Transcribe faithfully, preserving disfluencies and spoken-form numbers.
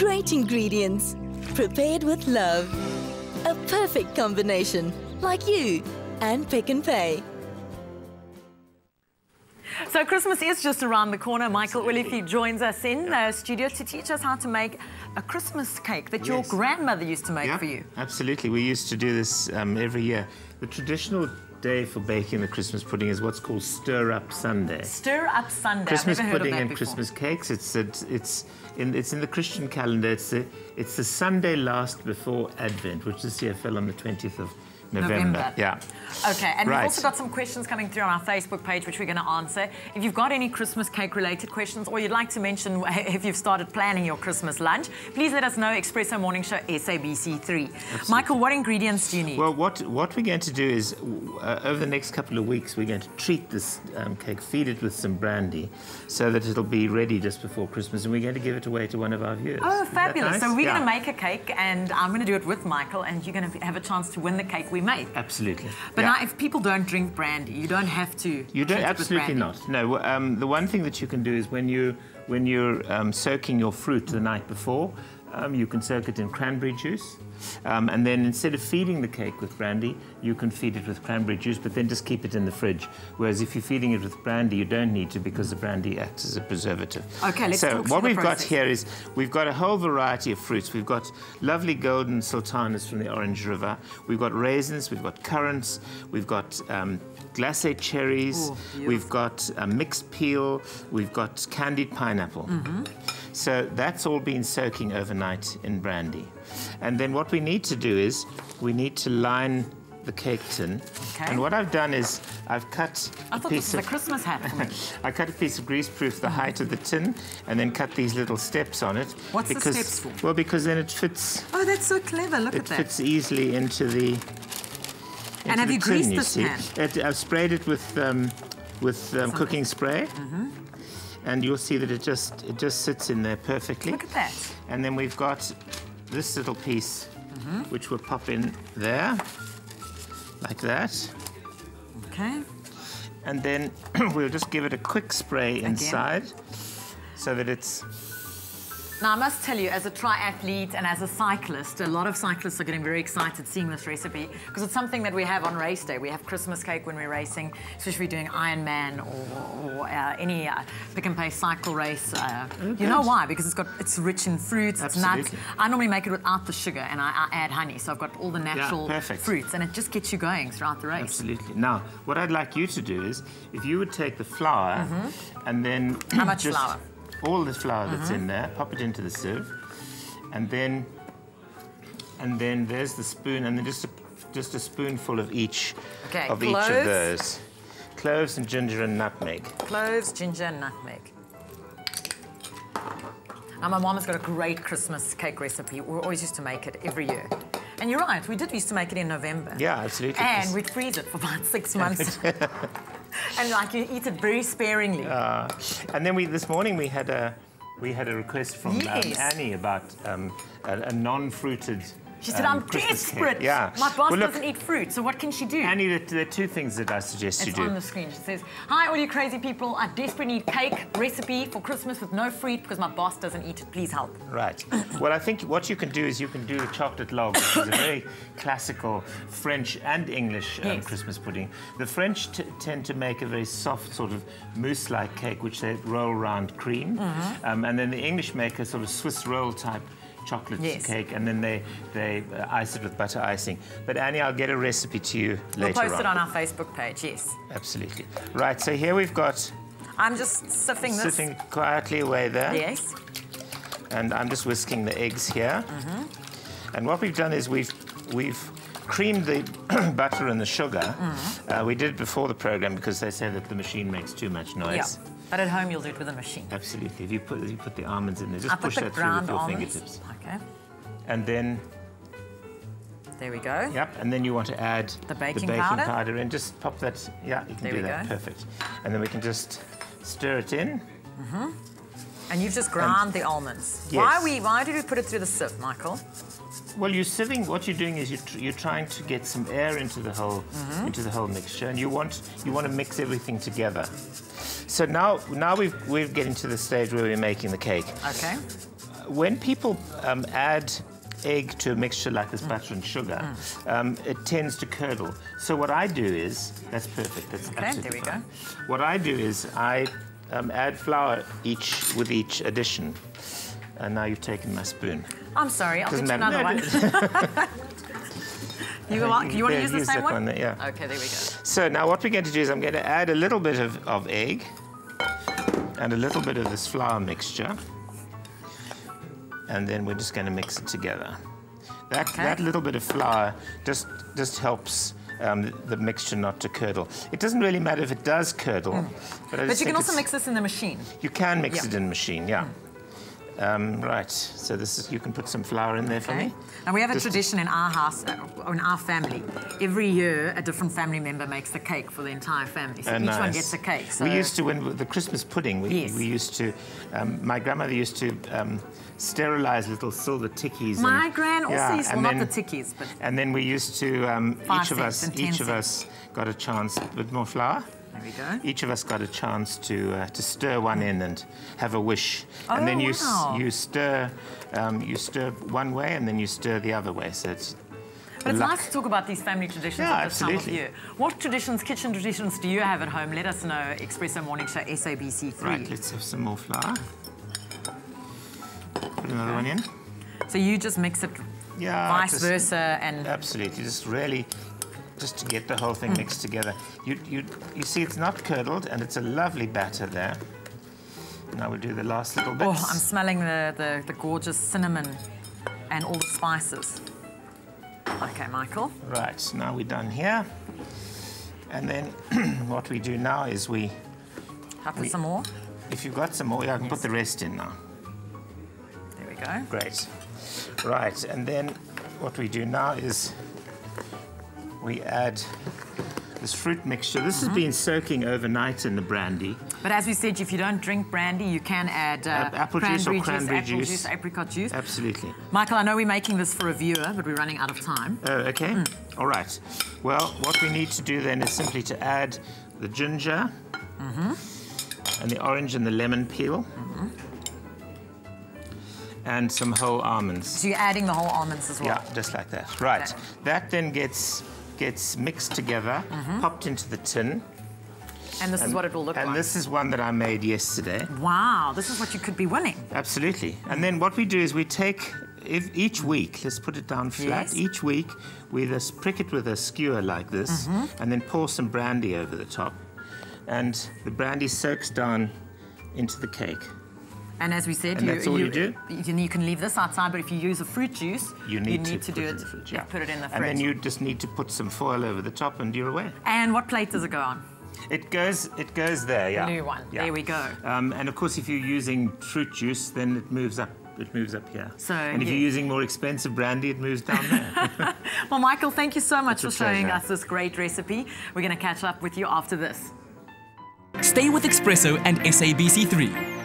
great ingredients, prepared with love. A perfect combination, like you and Pick and Pay. So Christmas is just around the corner. Michael Wilkie joins us in yeah. the studio to teach us how to make a Christmas cake that yes. your grandmother used to make yeah, for you. Absolutely. We used to do this um, every year. The traditional day for baking the Christmas pudding is what's called Stir Up Sunday. Stir Up Sunday. Christmas I've never heard pudding of that and before. Christmas cakes. It's it's it's in it's in the Christian calendar. It's the it's the Sunday last before Advent, which this year fell on the twentieth of November. November. Yeah. Okay, and right. we've also got some questions coming through on our Facebook page, which we're going to answer. If you've got any Christmas cake-related questions, or you'd like to mention if you've started planning your Christmas lunch, please let us know. eXpresso Morning Show, S A B C three. Absolutely. Michael, what ingredients do you need? Well, what, what we're going to do is, uh, over the next couple of weeks, we're going to treat this um, cake, feed it with some brandy, so that it'll be ready just before Christmas, and we're going to give it away to one of our viewers. Oh, fabulous. Nice? So we're yeah. going to make a cake, and I'm going to do it with Michael, and you're going to have a chance to win the cake we made. Absolutely. But yeah. now, if people don't drink brandy, you don't have to. You don't. Absolutely not. No. Um, the one thing that you can do is when you when you're um, soaking your fruit the night before, um, you can soak it in cranberry juice, um, and then instead of feeding the cake with brandy, you can feed it with cranberry juice, but then just keep it in the fridge. Whereas if you're feeding it with brandy, you don't need to, because the brandy acts as a preservative. Okay. Let's so talk what we've got here is we've got a whole variety of fruits. We've got lovely golden sultanas from the Orange River. We've got raisins. We've got currants, we've got um, glacé cherries, Ooh, we've got uh, mixed peel, we've got candied pineapple. Mm-hmm. So that's all been soaking overnight in brandy. And then what we need to do is we need to line the cake tin. Okay. And what I've done is I've cut I a thought piece this was of a Christmas hat. I cut a piece of greaseproof the mm. height of the tin, and then cut these little steps on it. What's because, the steps for? Well, because then it fits. Oh, that's so clever! Look at that. It fits easily into the. Into and have you tin, greased you this see. pan? It, I've sprayed it with um, with um, cooking spray, mm-hmm. and you'll see that it just it just sits in there perfectly. Look at that. And then we've got this little piece, mm-hmm. which will pop in there. Like that. Okay. And then we'll just give it a quick spray Again. inside so that it's... Now, I must tell you, as a triathlete and as a cyclist, a lot of cyclists are getting very excited seeing this recipe, because it's something that we have on race day. We have Christmas cake when we're racing, especially if we're doing Ironman or, or uh, any uh, Pick and Pay cycle race. Uh, oh, you know why? Because it's got it's rich in fruits, Absolutely. it's nuts. I normally make it without the sugar, and I, I add honey, so I've got all the natural yeah, fruits, and it just gets you going throughout the race. Absolutely. Now, what I'd like you to do is, if you would take the flour mm-hmm. and then... How much just flour? All the flour that's mm-hmm. in there, pop it into the sieve, and then, and then there's the spoon, and then just a, just a spoonful of each okay, of cloves. each of those. Cloves and ginger and nutmeg. Cloves, ginger, and nutmeg. And my mom has got a great Christmas cake recipe. We always used to make it every year. And you're right, we did used to make it in November. Yeah, absolutely. And we'd freeze it for about six months. And like you eat it very sparingly. Uh, and then we this morning we had a we had a request from yes. um, Annie about um, a, a non-fruited. She said, um, "I'm Christmas desperate. Cake. Yeah. My boss well, look, doesn't eat fruit, so what can she do?" Annie, there, there are two things that I suggest it's you do. It's on the screen. She says, "Hi, all you crazy people. I desperately need cake recipe for Christmas with no fruit because my boss doesn't eat it. Please help." Right. Well, I think what you can do is you can do a chocolate log, which is a very classical French and English um, yes. Christmas pudding. The French t tend to make a very soft sort of mousse-like cake, which they roll round cream, mm-hmm. um, and then the English make a sort of Swiss roll type chocolate yes. cake, and then they they uh, ice it with butter icing. But Annie, I'll get a recipe to you we'll later on. We'll post it on our Facebook page, yes. Absolutely. Right, so here we've got... I'm just sifting this. Sifting quietly away there. Yes. And I'm just whisking the eggs here. Mm-hmm. And what we've done is we've we've creamed the butter and the sugar. Mm-hmm. uh, we did it before the program because they say that the machine makes too much noise. Yeah. But at home, you'll do it with a machine. Absolutely. If you put if you put the almonds in there, just I push that through with your almonds. fingertips. Okay. And then. There we go. Yep. And then you want to add the baking, the baking powder. powder in. Just pop that. Yeah, you can there do that. Go. Perfect. And then we can just stir it in. Mm-hmm. And you've just ground and the almonds. Yes. Why are we? Why did we put it through the sieve, Michael? Well, you're sieving. What you're doing is you're, tr you're trying to get some air into the whole mm-hmm. into the whole mixture, and you want you want to mix everything together. So now, now we've, we're getting to the stage where we're making the cake. Okay. when people um, add egg to a mixture like this, mm. butter and sugar, mm. um, it tends to curdle. So what I do is, that's perfect, that's okay, absolutely there we fine. Go. What I do is I um, add flour each with each addition. And now you've taken my spoon. I'm sorry, I'll get you another one. You want, you want to use the same one? one? Yeah. Okay, there we go. So now what we're going to do is I'm going to add a little bit of, of egg and a little bit of this flour mixture. And then we're just going to mix it together. That, okay. that little bit of flour just, just helps um, the mixture not to curdle. It doesn't really matter if it does curdle. Mm. But, I but you can also mix this in the machine. You can mix yeah. it in the machine, yeah. Mm. Um, right, so this is, you can put some flour in there okay. for me. And we have a Just tradition in our house, or in our family. Every year, a different family member makes a cake for the entire family. So oh, each nice. one gets a cake. So we used to, when the Christmas pudding, we, yes. we used to, um, my grandmother used to um, sterilize little silver tickies. My and, gran also yeah, used to, well, not the tickies, but... And then we used to, um, each of us, each of us got a chance, with more flour. There we go. Each of us got a chance to uh, to stir one in and have a wish, oh, and then you wow. s you stir um, you stir one way and then you stir the other way. So it's. But it's luck. nice to talk about these family traditions yeah, at this absolutely. time of year. What traditions, kitchen traditions, do you have at home? Let us know. eXpresso Morning Show S A B C three. Right, let's have some more flour. Put another okay. one in. So you just mix it, yeah, vice just, versa, and absolutely, just really. just to get the whole thing mixed together. You, you, you see it's not curdled and it's a lovely batter there. Now we'll do the last little bit. Oh, I'm smelling the, the, the gorgeous cinnamon and all the spices. Okay, Michael. Right, now we're done here. And then what we do now is we... Have some more? If you've got some more, yeah, I can yes. put the rest in now. There we go. Great. Right, and then what we do now is we add this fruit mixture. This mm-hmm. has been soaking overnight in the brandy. But as we said, if you don't drink brandy, you can add uh, uh, apple cranberry juice or cranberry juice, apple juice, apricot juice. Absolutely. Michael, I know we're making this for a viewer, but we're running out of time. Oh, okay. Mm. All right. Well, what we need to do then is simply to add the ginger mm-hmm. and the orange and the lemon peel. Mm-hmm. And some whole almonds. So you're adding the whole almonds as well? Yeah, just like that. Right. Okay. That then gets... gets mixed together, mm-hmm. popped into the tin. And this and, is what it will look and like. And this is one that I made yesterday. Wow, this is what you could be winning. Absolutely. And then what we do is we take, if each week, let's put it down flat, yes. each week we just prick it with a skewer like this mm-hmm. and then pour some brandy over the top. And the brandy soaks down into the cake. And as we said, and you, that's all you, you do. You, you can leave this outside, but if you use a fruit juice, you need, you need to, to do it, it fridge, yeah. put it in the fridge. And then you just need to put some foil over the top and you're away. And what plate does it go on? It goes, it goes there, yeah. New one, yeah. there we go. Um, and of course, if you're using fruit juice, then it moves up. It moves up here. So, and if yeah. you're using more expensive brandy, it moves down there. Well, Michael, thank you so much it's for showing us this great recipe. We're going to catch up with you after this. Stay with eXpresso and S A B C three.